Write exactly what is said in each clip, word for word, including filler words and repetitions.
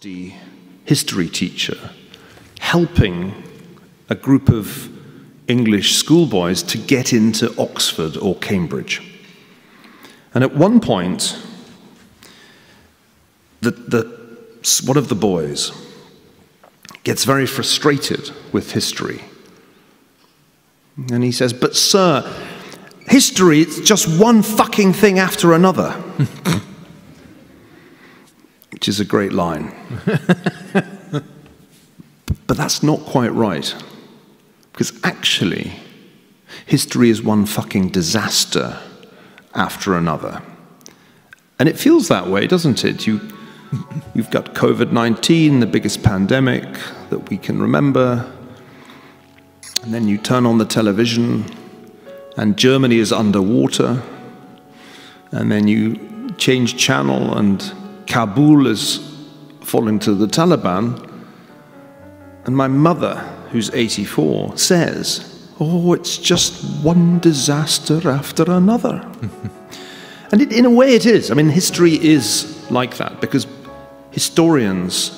the history teacher helping a group of English schoolboys to get into Oxford or Cambridge. And at one point, the, the, one of the boys gets very frustrated with history. And he says, "But sir, history, it's just one fucking thing after another." Which is a great line. But that's not quite right. Because actually, history is one fucking disaster after another. And it feels that way, doesn't it? You, you've got COVID nineteen, the biggest pandemic that we can remember. And then you turn on the television, and Germany is underwater. And then you change channel, and Kabul is falling to the Taliban. And my mother, who's eighty-four, says, "Oh, it's just one disaster after another." And it, in a way it is. I mean, history is like that, because historians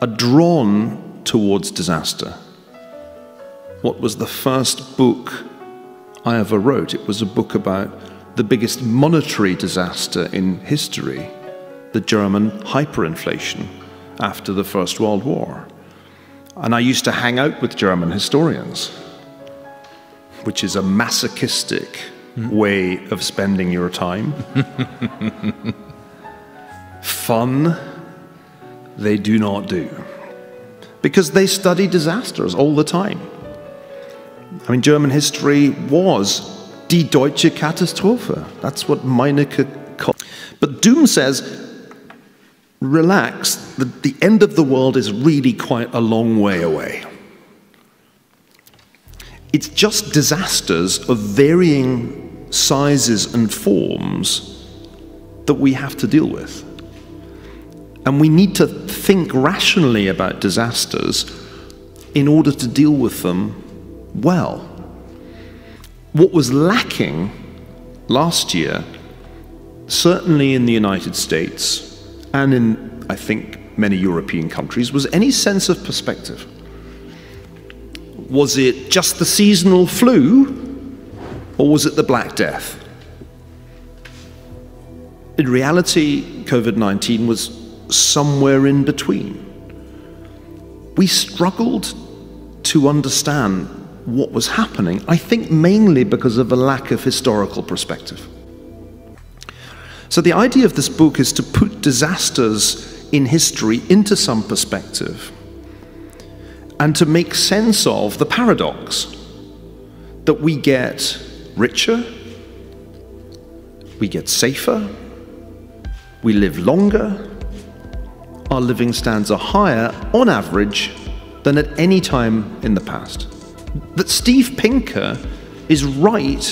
are drawn towards disaster. What was the first book I ever wrote? It was a book about the biggest monetary disaster in history, the German hyperinflation after the First World War. And I used to hang out with German historians, which is a masochistic way of spending your time. Fun, they do not do. Because they study disasters all the time. I mean, German history was die deutsche Katastrophe. That's what Meinecke called. But Doom says, relax, the, the end of the world is really quite a long way away. It's just disasters of varying sizes and forms that we have to deal with. And we need to think rationally about disasters in order to deal with them well. What was lacking last year, certainly in the United States, and in, I think, many European countries, was any sense of perspective. Was it just the seasonal flu, or was it the Black Death? In reality, COVID nineteen was somewhere in between. We struggled to understand what was happening, I think mainly because of a lack of historical perspective. So the idea of this book is to put disasters in history into some perspective and to make sense of the paradox that we get richer, we get safer, we live longer, our living standards are higher on average than at any time in the past. That Steve Pinker is right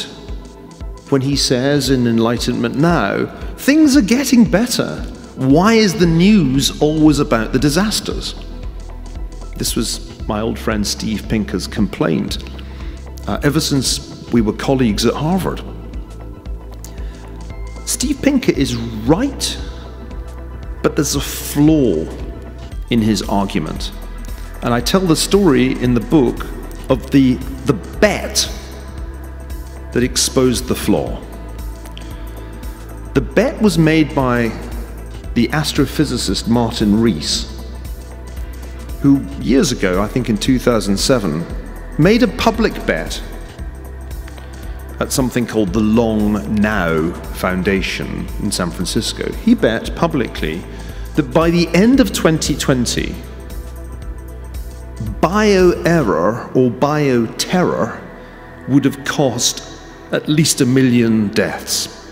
when he says in Enlightenment Now, things are getting better. Why is the news always about the disasters? This was my old friend Steve Pinker's complaint uh, ever since we were colleagues at Harvard. Steve Pinker is right, but there's a flaw in his argument. And I tell the story in the book of the, the bet that exposed the flaw. The bet was made by the astrophysicist Martin Rees, who years ago, I think in two thousand seven, made a public bet at something called the Long Now Foundation in San Francisco. He bet publicly that by the end of twenty twenty, bio-error or bio-terror would have cost at least a million deaths.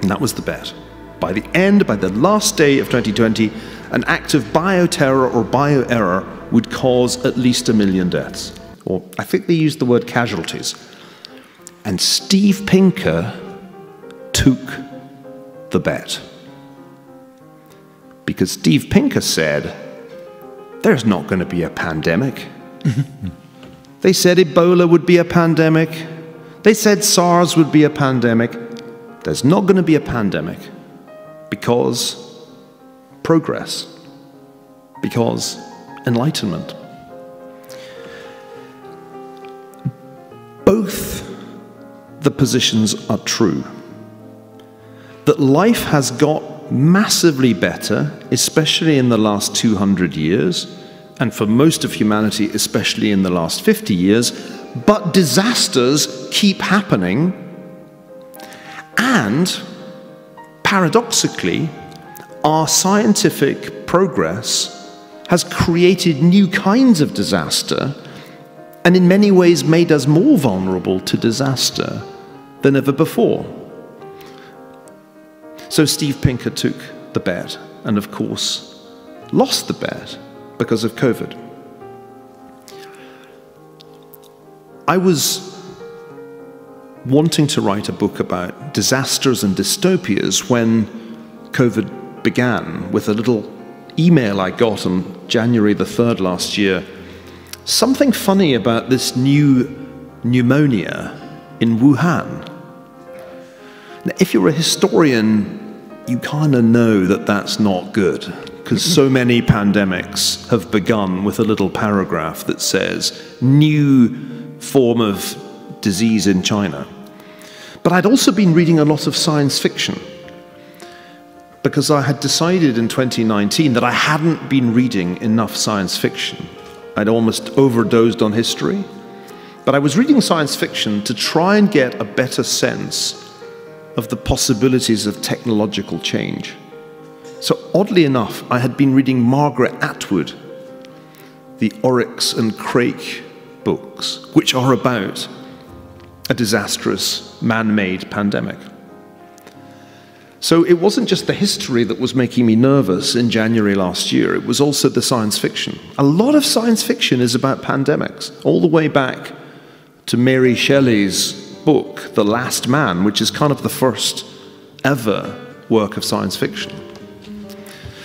And that was the bet. By the end, by the last day of twenty twenty, an act of bioterror or bio-error would cause at least a million deaths. Or I think they used the word casualties. And Steve Pinker took the bet. Because Steve Pinker said, there's not going to be a pandemic. They said Ebola would be a pandemic. They said SARS would be a pandemic. There's not going to be a pandemic because progress, because enlightenment. Both the positions are true. That life has got massively better, especially in the last two hundred years, and for most of humanity, especially in the last fifty years, but disasters keep happening, and paradoxically, our scientific progress has created new kinds of disaster, and in many ways made us more vulnerable to disaster than ever before. So Steve Pinker took the bet, and of course lost the bet because of COVID. I was wanting to write a book about disasters and dystopias when COVID began, with a little email I got on January the third last year. Something funny about this new pneumonia in Wuhan. Now, if you're a historian, you kind of know that that's not good, because so many pandemics have begun with a little paragraph that says, new form of disease in China. But I'd also been reading a lot of science fiction, because I had decided in twenty nineteen that I hadn't been reading enough science fiction. I'd almost overdosed on history. But I was reading science fiction to try and get a better sense of the possibilities of technological change. So oddly enough, I had been reading Margaret Atwood, the Oryx and Crake books, which are about a disastrous man-made pandemic. So it wasn't just the history that was making me nervous in January last year, it was also the science fiction. A lot of science fiction is about pandemics, all the way back to Mary Shelley's book, The Last Man, which is kind of the first ever work of science fiction.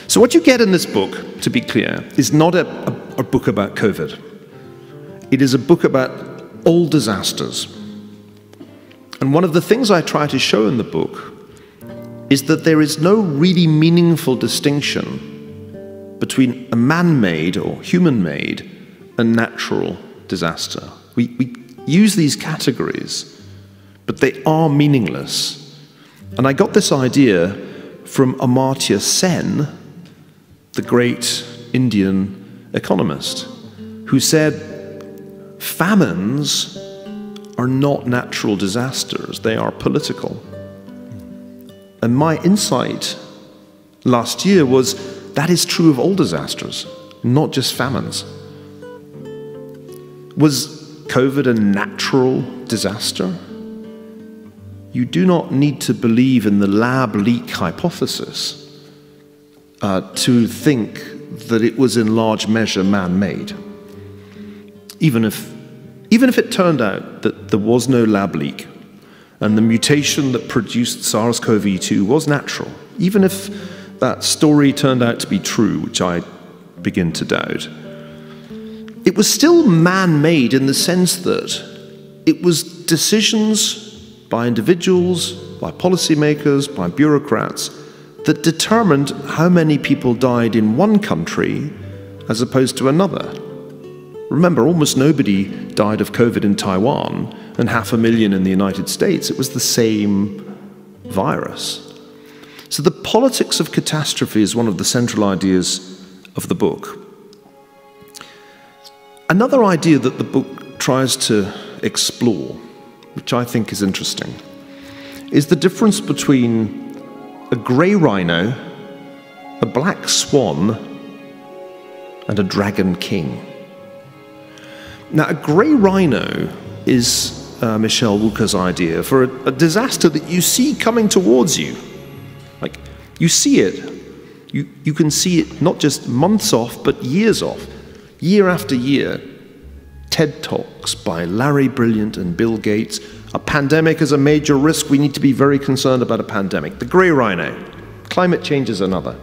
So what you get in this book, to be clear, is not a, a, a book about COVID. It is a book about all disasters. And one of the things I try to show in the book is that there is no really meaningful distinction between a man-made or human-made and natural disaster. We, we use these categories, but they are meaningless. And I got this idea from Amartya Sen, the great Indian economist, who said, famines are not natural disasters, they are political. And my insight last year was that is true of all disasters, not just famines. Was COVID a natural disaster? You do not need to believe in the lab leak hypothesis uh, to think that it was in large measure man-made. Even if, even if it turned out that there was no lab leak, and the mutation that produced SARS CoV two was natural, even if that story turned out to be true, which I begin to doubt, it was still man-made in the sense that it was decisions by individuals, by policymakers, by bureaucrats, that determined how many people died in one country as opposed to another. Remember, almost nobody died of COVID in Taiwan, and half a million in the United States. It was the same virus. So the politics of catastrophe is one of the central ideas of the book. Another idea that the book tries to explore, which I think is interesting, is the difference between a grey rhino, a black swan, and a dragon king. Now, a grey rhino is uh, Michelle Wolker's idea for a, a disaster that you see coming towards you. Like, you see it. You, you can see it not just months off, but years off. Year after year, TED Talks by Larry Brilliant and Bill Gates. A pandemic is a major risk. We need to be very concerned about a pandemic. The grey rhino. Climate change is another.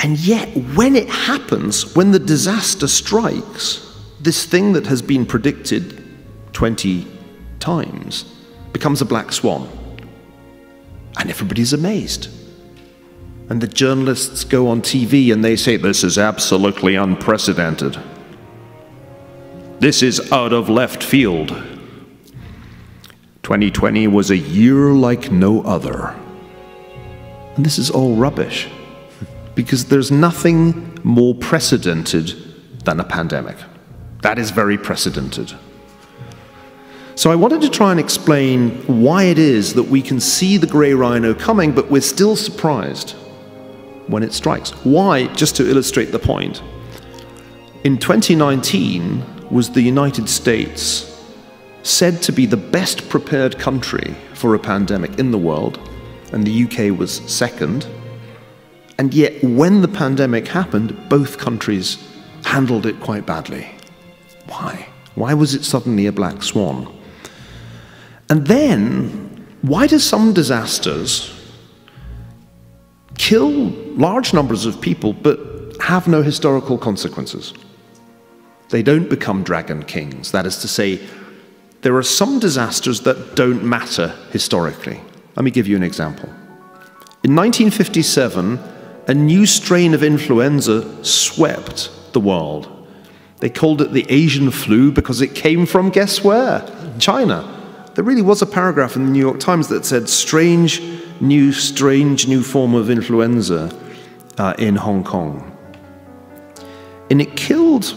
And yet, when it happens, when the disaster strikes, this thing that has been predicted twenty times becomes a black swan. And everybody's amazed. and the journalists go on T V and they say, this is absolutely unprecedented. This is out of left field. twenty twenty was a year like no other. And this is all rubbish, because there's nothing more precedented than a pandemic. That is very precedented. So I wanted to try and explain why it is that we can see the grey rhino coming, but we're still surprised when it strikes. Why, just to illustrate the point, in twenty nineteen was the United States said to be the best prepared country for a pandemic in the world, and the U K was second. And yet, when the pandemic happened, both countries handled it quite badly. Why? Why was it suddenly a black swan? And then, why do some disasters kill large numbers of people but have no historical consequences? They don't become dragon kings. That is to say, there are some disasters that don't matter historically. Let me give you an example. In nineteen fifty-seven, a new strain of influenza swept the world. They called it the Asian flu because it came from, guess where? China. There really was a paragraph in the New York Times that said, strange new, strange new form of influenza uh, in Hong Kong. And it killed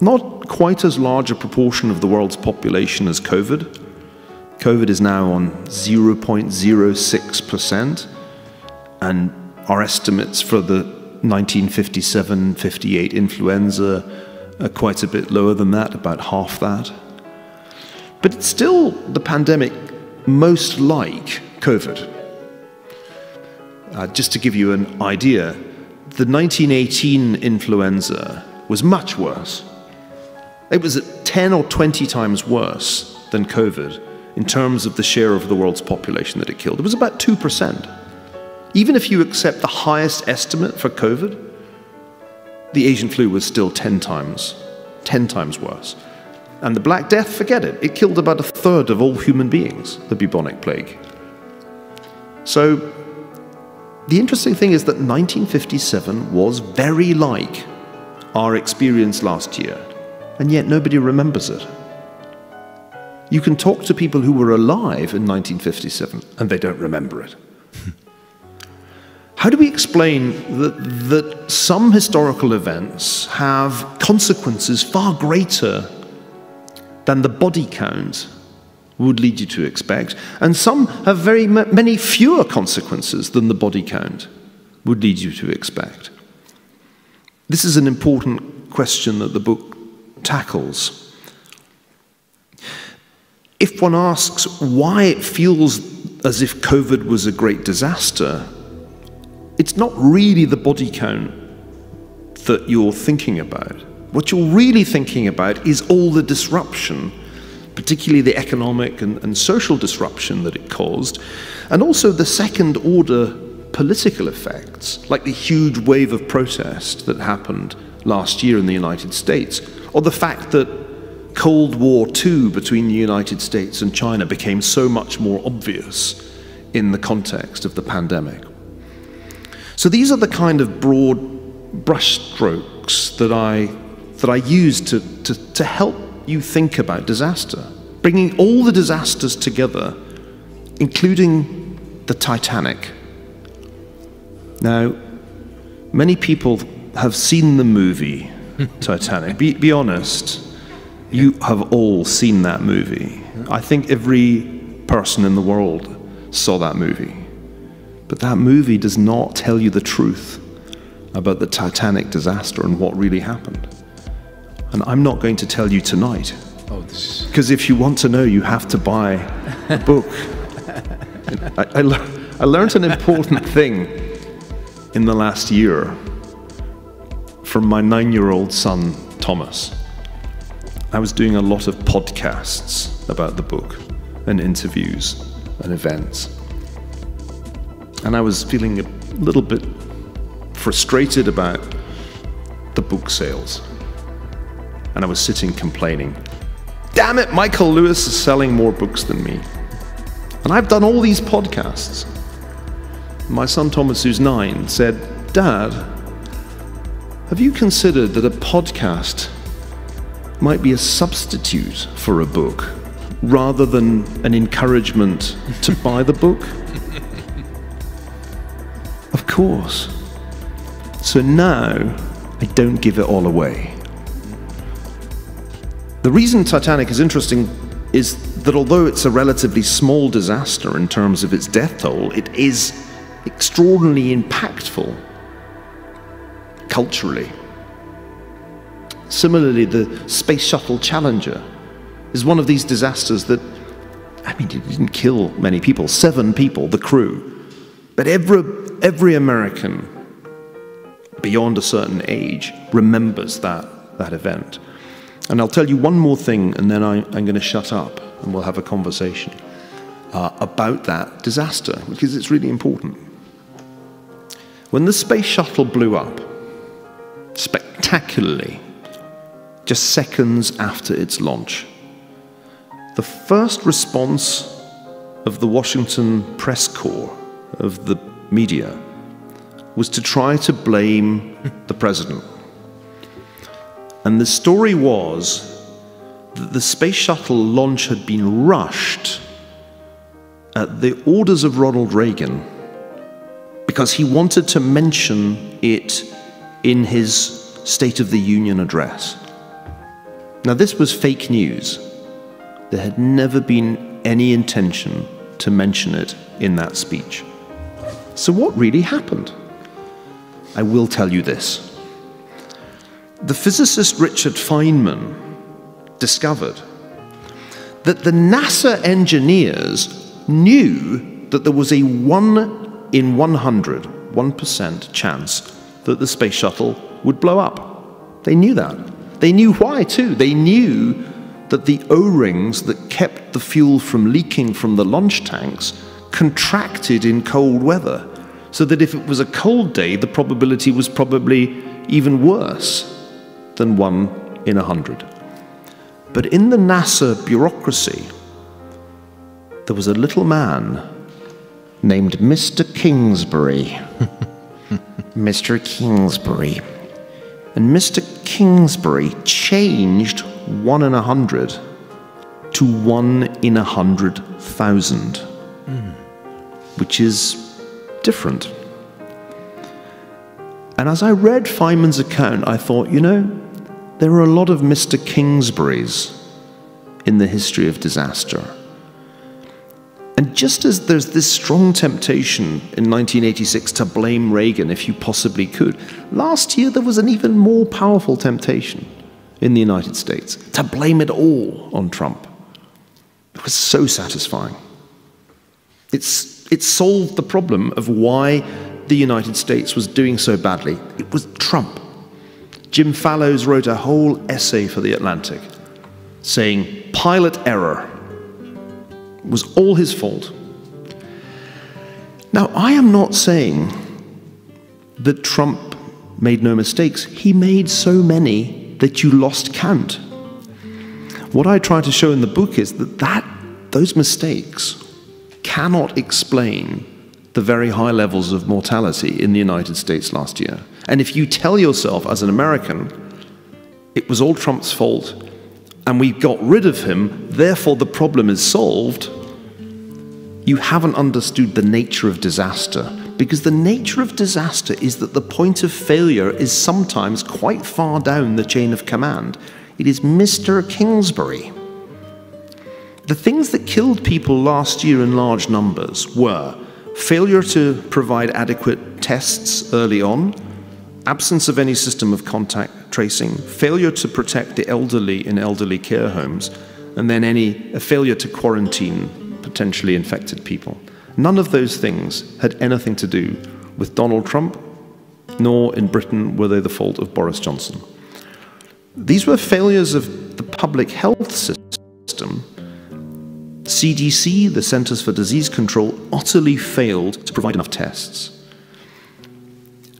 not quite as large a proportion of the world's population as COVID. COVID is now on zero point zero six percent, and our estimates for the nineteen fifty-seven fifty-eight influenza are quite a bit lower than that, about half that. But it's still the pandemic most like COVID. Uh, just to give you an idea, the nineteen eighteen influenza was much worse. It was ten or twenty times worse than COVID in terms of the share of the world's population that it killed. It was about two percent. Even if you accept the highest estimate for COVID, the Asian flu was still ten times, ten times worse. And the Black Death, forget it. It killed about a third of all human beings, the bubonic plague. So the interesting thing is that nineteen fifty-seven was very like our experience last year, and yet nobody remembers it. You can talk to people who were alive in nineteen fifty-seven, and they don't remember it. How do we explain that, that some historical events have consequences far greater than the body count would lead you to expect, and some have very many fewer consequences than the body count would lead you to expect? This is an important question that the book tackles. If one asks why it feels as if COVID was a great disaster, it's not really the body count that you're thinking about. What you're really thinking about is all the disruption, particularly the economic and, and social disruption that it caused, and also the second-order political effects, like the huge wave of protest that happened last year in the United States, or the fact that Cold War Two between the United States and China became so much more obvious in the context of the pandemic. So these are the kind of broad brushstrokes that I, that I use to, to, to help you think about disaster, bringing all the disasters together, including the Titanic. Now, many people have seen the movie Titanic. Be, be honest. You have all seen that movie. I think every person in the world saw that movie. But that movie does not tell you the truth about the Titanic disaster and what really happened. And I'm not going to tell you tonight. Oh, this. Because if you want to know, you have to buy a book. I, I, le I learned an important thing in the last year from my nine-year-old son, Thomas. I was doing a lot of podcasts about the book and interviews and events. And I was feeling a little bit frustrated about the book sales. And I was sitting complaining, damn it, Michael Lewis is selling more books than me. And I've done all these podcasts. my son Thomas, who's nine, said, "Dad, have you considered that a podcast might be a substitute for a book rather than an encouragement to buy the book?" Of course. So now I don't give it all away. The reason Titanic is interesting is that although it's a relatively small disaster in terms of its death toll, it is extraordinarily impactful culturally. Similarly, the Space Shuttle Challenger is one of these disasters that, I mean, it didn't kill many people, seven people, the crew. But every, every American beyond a certain age remembers that, that event. And I'll tell you one more thing, and then I, I'm going to shut up, and we'll have a conversation uh, about that disaster, because it's really important. When the space shuttle blew up, spectacularly, just seconds after its launch, the first response of the Washington press corps, of the media, was to try to blame the president. And the story was that the space shuttle launch had been rushed at the orders of Ronald Reagan because he wanted to mention it in his State of the Union address. Now, this was fake news. There had never been any intention to mention it in that speech. So what really happened? I will tell you this. The physicist Richard Feynman discovered that the NASA engineers knew that there was a one in one hundred, one percent chance that the space shuttle would blow up. They knew that. They knew why, too. They knew that the O-rings that kept the fuel from leaking from the launch tanks contracted in cold weather, so that if it was a cold day, the probability was probably even worse than one in a hundred. But in the NASA bureaucracy, there was a little man named Mister Kingsbury. Mister Kingsbury. And Mister Kingsbury changed one in a hundred to one in a hundred thousand, mm. which is different. And as I read Feynman's account, I thought, you know, there are a lot of Mister Kingsburys in the history of disaster. And just as there's this strong temptation in nineteen eighty-six to blame Reagan if you possibly could, last year there was an even more powerful temptation in the United States to blame it all on Trump. It was so satisfying. It's, it solved the problem of why the United States was doing so badly. It was Trump. Jim Fallows wrote a whole essay for The Atlantic saying pilot error was all his fault. Now, I am not saying that Trump made no mistakes. He made so many that you lost count. What I try to show in the book is that, that those mistakes cannot explain the very high levels of mortality in the United States last year. And if you tell yourself as an American, it was all Trump's fault and we got rid of him, therefore the problem is solved, you haven't understood the nature of disaster. Because the nature of disaster is that the point of failure is sometimes quite far down the chain of command. It is Mister Kingsbury. The things that killed people last year in large numbers were failure to provide adequate tests early on, absence of any system of contact tracing, failure to protect the elderly in elderly care homes, and then any a failure to quarantine potentially infected people. None of those things had anything to do with Donald Trump, nor in Britain were they the fault of Boris Johnson. These were failures of the public health system. C D C, the Centers for Disease Control, utterly failed to provide enough tests.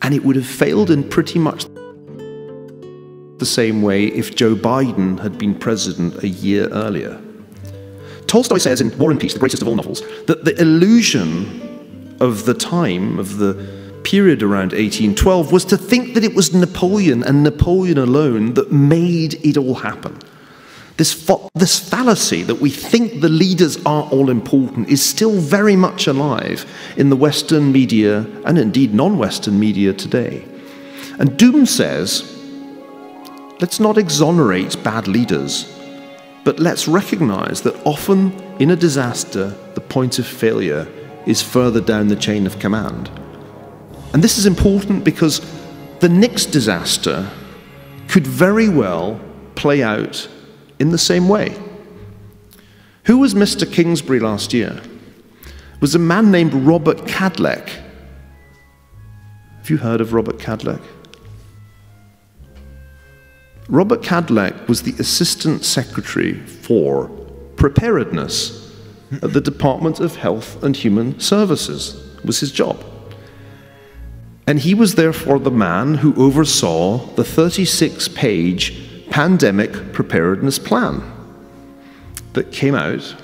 And it would have failed in pretty much the same way if Joe Biden had been president a year earlier. Tolstoy says in War and Peace, the greatest of all novels, that the illusion of the time, of the period around eighteen twelve, was to think that it was Napoleon and Napoleon alone that made it all happen. This, fa this fallacy that we think the leaders are all important is still very much alive in the Western media and indeed non-Western media today. And Doom says, let's not exonerate bad leaders, but let's recognize that often in a disaster, the point of failure is further down the chain of command. And this is important because the next disaster could very well play out in the same way. Who was Mister Kingsbury last year? It was a man named Robert Kadlec. Have you heard of Robert Kadlec? Robert Kadlec was the Assistant Secretary for Preparedness at the Department of Health and Human Services. It was his job. And he was therefore the man who oversaw the thirty-six page pandemic preparedness plan that came out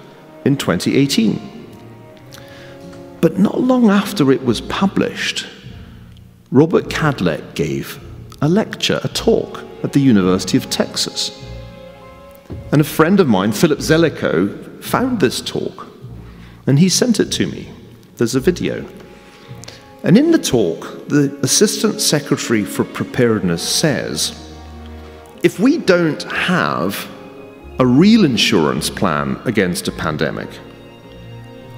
in twenty eighteen. But not long after it was published, Robert Kadlec gave a lecture, a talk, at the University of Texas. And a friend of mine, Philip Zelikow, found this talk, and he sent it to me. There's a video. And in the talk, the Assistant Secretary for Preparedness says, if we don't have a real insurance plan against a pandemic,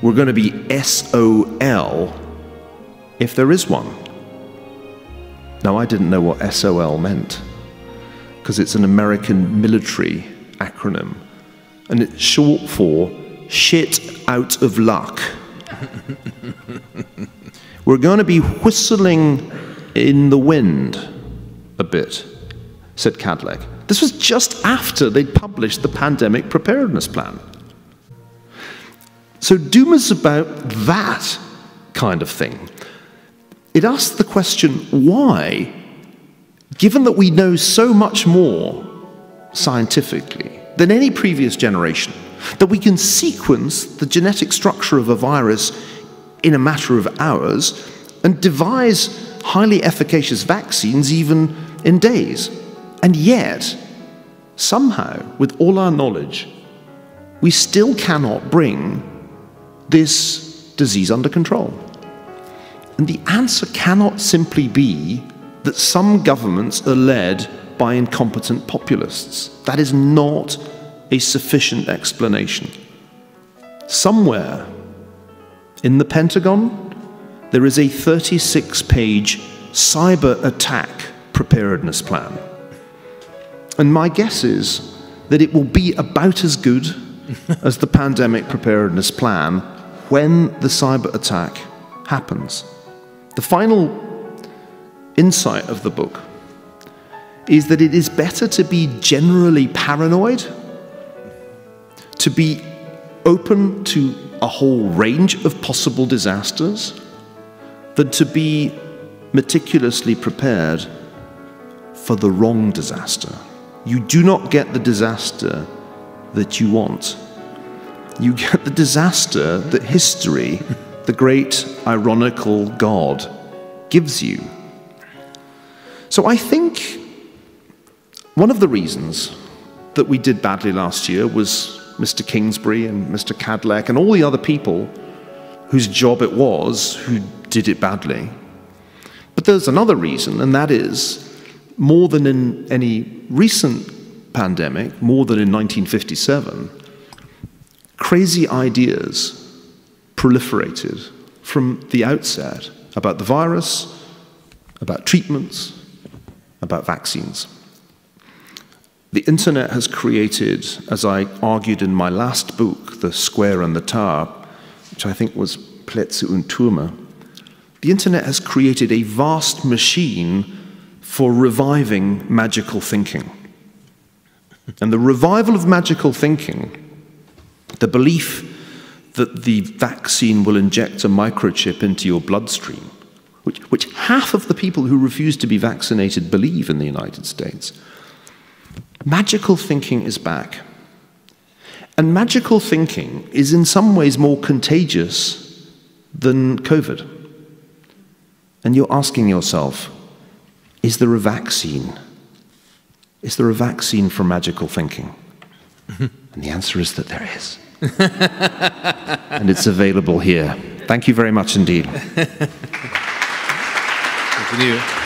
we're going to be S O L if there is one. Now, I didn't know what S O L meant, because it's an American military acronym, and it's short for shit out of luck. We're going to be whistling in the wind a bit, said Kadlec. This was just after they'd published the pandemic preparedness plan. So Doom is about that kind of thing. It asks the question, why? Given that we know so much more scientifically than any previous generation, that we can sequence the genetic structure of a virus in a matter of hours and devise highly efficacious vaccines even in days. And yet, somehow, with all our knowledge, we still cannot bring this disease under control. And the answer cannot simply be that some governments are led by incompetent populists. That is not a sufficient explanation. Somewhere in the Pentagon, there is a thirty-six page cyber attack preparedness plan. And my guess is that it will be about as good as the pandemic preparedness plan when the cyber attack happens. The final insight of the book is that it is better to be generally paranoid, to be open to a whole range of possible disasters, than to be meticulously prepared for the wrong disaster. You do not get the disaster that you want. You get the disaster that history, the great ironical God, gives you. So I think one of the reasons that we did badly last year was Mister Kingsbury and Mister Kadlec and all the other people whose job it was who did it badly. But there's another reason, and that is, more than in any recent pandemic, more than in nineteen fifty-seven, crazy ideas proliferated from the outset about the virus, about treatments, about vaccines. The internet has created, as I argued in my last book, The Square and the Tower, which I think was Plätze und Türme, the internet has created a vast machine for reviving magical thinking. And the revival of magical thinking, the belief that the vaccine will inject a microchip into your bloodstream, Which, which half of the people who refuse to be vaccinated believe in the United States. Magical thinking is back. And magical thinking is in some ways more contagious than COVID. And you're asking yourself, is there a vaccine? Is there a vaccine for magical thinking? Mm-hmm. And the answer is that there is. And it's available here. Thank you very much indeed. Thank you.